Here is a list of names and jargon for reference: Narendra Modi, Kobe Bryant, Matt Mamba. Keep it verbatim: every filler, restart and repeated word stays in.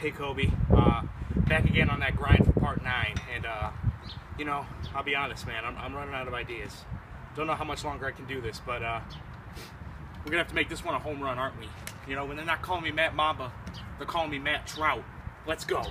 Hey Kobe, uh, back again on that grind for part nine, and uh, you know, I'll be honest, man, I'm, I'm running out of ideas. Don't know how much longer I can do this, but uh, we're gonna have to make this one a home run, aren't we? You know, when they're not calling me Matt Mamba, they're calling me Matt Trout. Let's go.